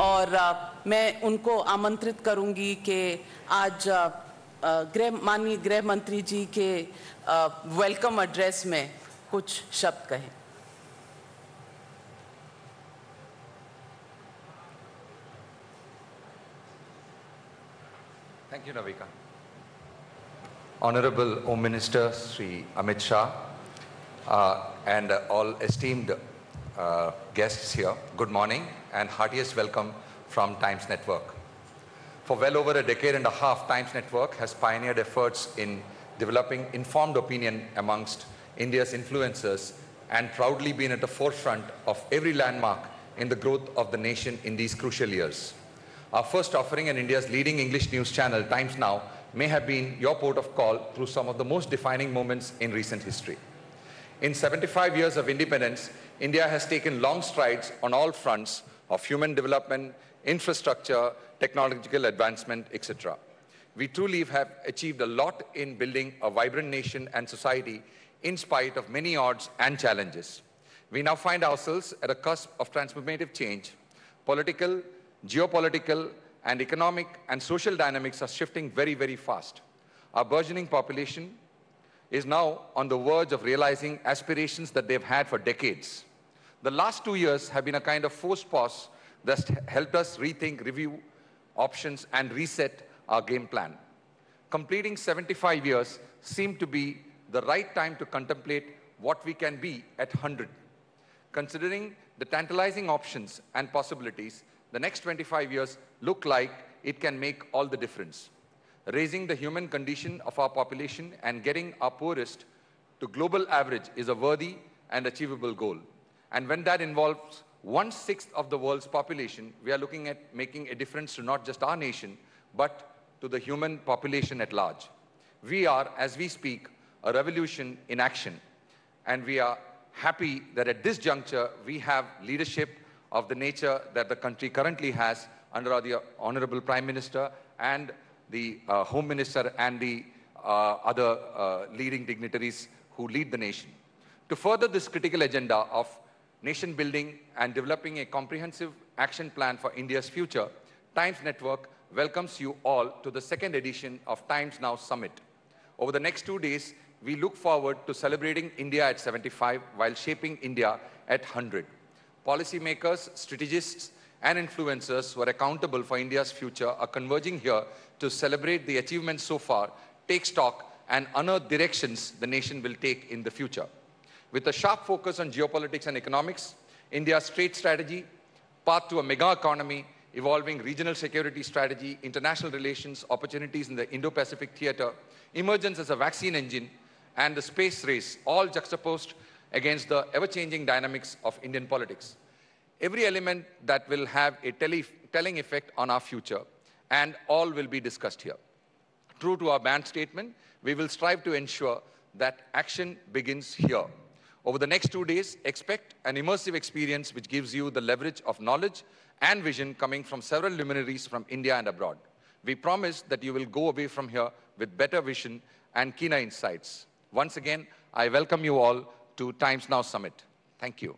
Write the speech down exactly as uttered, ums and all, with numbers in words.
और मैं उनको आमंत्रित करूंगी कि आज गृह माननीय गृह मंत्री जी के वेलकम एड्रेस में कुछ शब्द कहें. Thank you, Navika. Honorable Home Minister Sri Amit Shah uh, and uh, all esteemed uh, guests here, good morning and heartiest welcome from Times Network. For well over a decade and a half, Times Network has pioneered efforts in developing informed opinion amongst India's influencers and proudly been at the forefront of every landmark in the growth of the nation in these crucial years. Our first offering in India's leading English news channel, Times Now, may have been your port of call through some of the most defining moments in recent history. In seventy-five years of independence, India has taken long strides on all fronts of human development, infrastructure, technological advancement, et cetera. We truly have achieved a lot in building a vibrant nation and society in spite of many odds and challenges. We now find ourselves at a cusp of transformative change. Political, geopolitical and economic and social dynamics are shifting very, very fast. Our burgeoning population is now on the verge of realizing aspirations that they've had for decades. The last two years have been a kind of forced pause that's helped us rethink, review options and reset our game plan. Completing seventy-five years seemed to be the right time to contemplate what we can be at one hundred. Considering the tantalizing options and possibilities, the next twenty-five years look like it can make all the difference. Raising the human condition of our population and getting our poorest to global average is a worthy and achievable goal. And when that involves one-sixth of the world's population, we are looking at making a difference to not just our nation, but to the human population at large. We are, as we speak, a revolution in action. And we are happy that at this juncture, we have leadership of the nature that the country currently has under the Honorable Prime Minister and the uh, Home Minister and the uh, other uh, leading dignitaries who lead the nation. To further this critical agenda of nation building and developing a comprehensive action plan for India's future, Times Network welcomes you all to the second edition of Times Now Summit. Over the next two days, we look forward to celebrating India at seventy-five while shaping India at one hundred. Policymakers, strategists, and influencers who are accountable for India's future are converging here to celebrate the achievements so far, take stock, and unearth directions the nation will take in the future. With a sharp focus on geopolitics and economics, India's trade strategy, path to a mega economy, evolving regional security strategy, international relations, opportunities in the Indo-Pacific theater, emergence as a vaccine engine, and the space race, all juxtaposed against the ever-changing dynamics of Indian politics. Every element that will have a telling effect on our future, and all will be discussed here. True to our band statement, we will strive to ensure that action begins here. Over the next two days, expect an immersive experience which gives you the leverage of knowledge and vision coming from several luminaries from India and abroad. We promise that you will go away from here with better vision and keener insights. Once again, I welcome you all to Times Now Summit. Thank you.